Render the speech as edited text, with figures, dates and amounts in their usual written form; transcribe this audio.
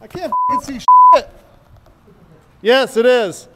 I can't see shit. Yes, it is.